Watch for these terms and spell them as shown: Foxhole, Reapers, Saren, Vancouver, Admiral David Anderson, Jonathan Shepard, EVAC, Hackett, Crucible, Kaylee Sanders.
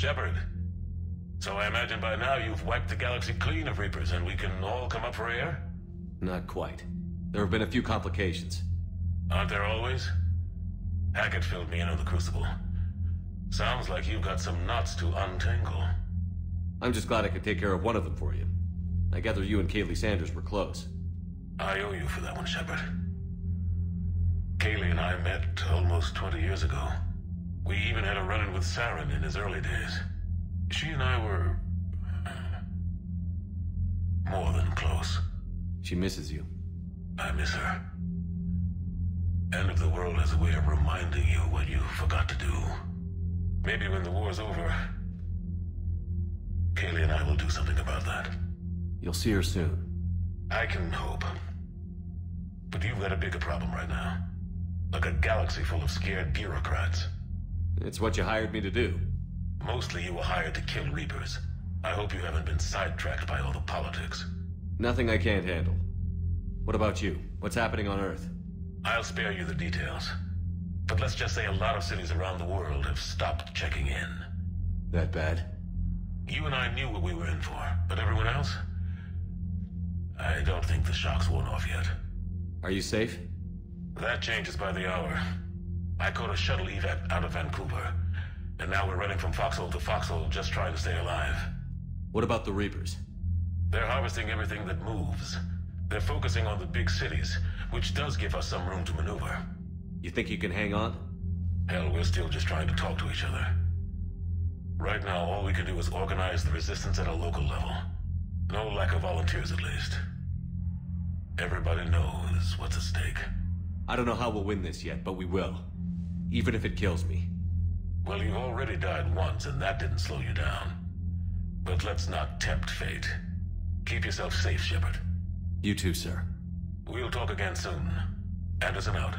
Shepard. So I imagine by now you've wiped the galaxy clean of Reapers and we can all come up for air? Not quite. There have been a few complications. Aren't there always? Hackett filled me in on the Crucible. Sounds like you've got some knots to untangle. I'm just glad I could take care of one of them for you. I gather you and Kaylee Sanders were close. I owe you for that one, Shepard. Kaylee and I met almost 20 years ago. We even had a run-in with Saren in his early days. She and I were... more than close. She misses you. I miss her. End of the world has a way of reminding you what you forgot to do. Maybe when the war's over, Kaylee and I will do something about that. You'll see her soon. I can hope. But you've got a bigger problem right now. Like a galaxy full of scared bureaucrats. It's what you hired me to do. Mostly you were hired to kill Reapers. I hope you haven't been sidetracked by all the politics. Nothing I can't handle. What about you? What's happening on Earth? I'll spare you the details. But let's just say a lot of cities around the world have stopped checking in. That bad? You and I knew what we were in for, but everyone else? I don't think the shock's worn off yet. Are you safe? That changes by the hour. I caught a shuttle EVAC out of Vancouver, and now we're running from Foxhole to Foxhole just trying to stay alive. What about the Reapers? They're harvesting everything that moves. They're focusing on the big cities, which does give us some room to maneuver. You think you can hang on? Hell, we're still just trying to talk to each other. Right now, all we can do is organize the resistance at a local level. No lack of volunteers, at least. Everybody knows what's at stake. I don't know how we'll win this yet, but we will. Even if it kills me. Well, you've already died once, and that didn't slow you down. But let's not tempt fate. Keep yourself safe, Shepard. You too, sir. We'll talk again soon. Anderson out.